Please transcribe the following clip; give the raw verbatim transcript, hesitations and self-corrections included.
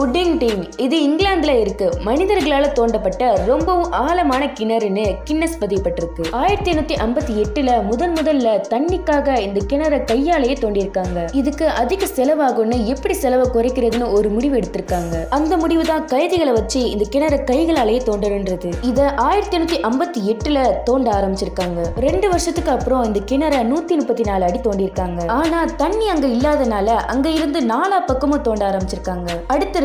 உட்டிங் டிங் இது இங்கிலாந்துல இருக்கு. மனிதர்களால் தோண்டப்பட்ட ரொம்பவும் ஆழமான கிணறுன்னு கின்னஸ் பதியப்பட்டிருக்கு. ஆயிரத்தி எண்ணூத்தி ஐம்பத்தி எட்டுல முதன் முதல்ல தண்ணிக்காக இந்த கிணறு கையாலேயே தோண்டியிருக்காங்க. இதுக்கு அதிக செலவாகும்னு எப்படி செலவை குறைக்கிறதுன்னு ஒரு முடிவு எடுத்திருக்காங்க. அந்த முடிவு தான் கைதிகளை வச்சு இந்த கிணறு கைகளாலேயே தோண்டணுன்றது. இதை ஆயிரத்தி எண்ணூத்தி ஐம்பத்தி எட்டுல தோண்ட ஆரம்பிச்சிருக்காங்க. ரெண்டு வருஷத்துக்கு அப்புறம் இந்த கிணறு நூத்தி முப்பத்தி நாலு அடி தோண்டியிருக்காங்க. ஆனா தண்ணி அங்க இல்லாதனால அங்க இருந்து நாலா பக்கமும் தோண்ட ஆரம்பிச்சிருக்காங்க. அடுத்த